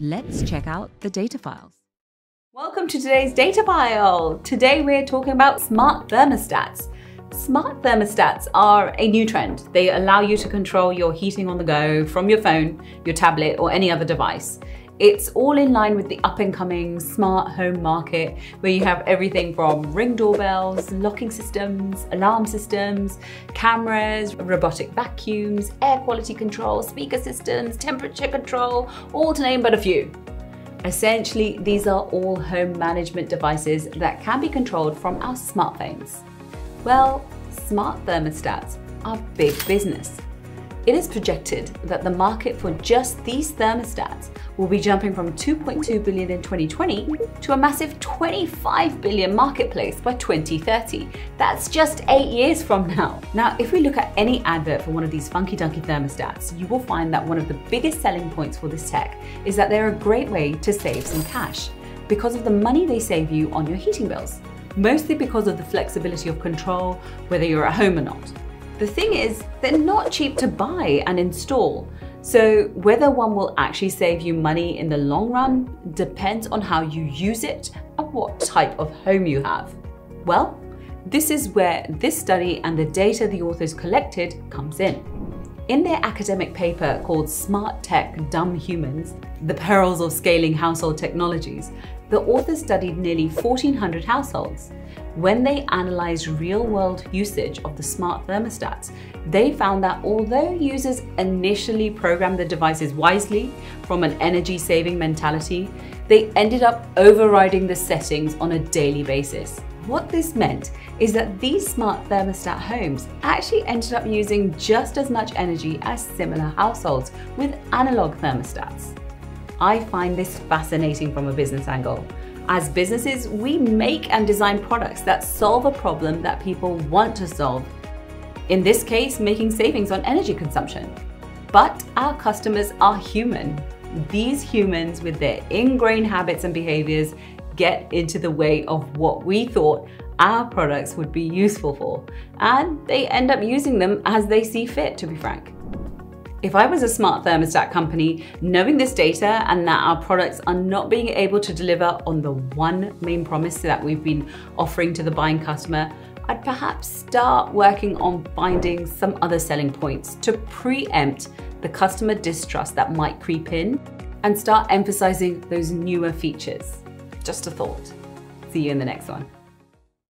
Let's check out the data files. Welcome to today's data file. Today we're talking about smart thermostats. Smart thermostats are a new trend. They allow you to control your heating on the go from your phone, your tablet, or any other device. It's all in line with the up-and-coming smart home market, where you have everything from Ring doorbells, locking systems, alarm systems, cameras, robotic vacuums, air quality control, speaker systems, temperature control, all to name but a few. Essentially, these are all home management devices that can be controlled from our smartphones. Well, smart thermostats are big business. It is projected that the market for just these thermostats will be jumping from 2.2 billion in 2020 to a massive 25 billion marketplace by 2030. That's just 8 years from now. Now, if we look at any advert for one of these funky dunky thermostats, you will find that one of the biggest selling points for this tech is that they're a great way to save some cash because of the money they save you on your heating bills, mostly because of the flexibility of control, whether you're at home or not. The thing is, they're not cheap to buy and install. So whether one will actually save you money in the long run depends on how you use it and what type of home you have. Well, this is where this study and the data the authors collected comes in. In their academic paper called Smart Tech, Dumb Humans: The Perils of Scaling Household Technologies, the authors studied nearly 1,400 households. When they analysed real-world usage of the smart thermostats, they found that although users initially programmed the devices wisely from an energy-saving mentality, they ended up overriding the settings on a daily basis. What this meant is that these smart thermostat homes actually ended up using just as much energy as similar households with analog thermostats. I find this fascinating from a business angle. As businesses, we make and design products that solve a problem that people want to solve. In this case, making savings on energy consumption. But our customers are human. These humans, with their ingrained habits and behaviors, get into the way of what we thought our products would be useful for, and they end up using them as they see fit, to be frank. If I was a smart thermostat company, knowing this data and that our products are not being able to deliver on the one main promise that we've been offering to the buying customer, I'd perhaps start working on finding some other selling points to preempt the customer distrust that might creep in and start emphasizing those newer features. Just a thought. See you in the next one.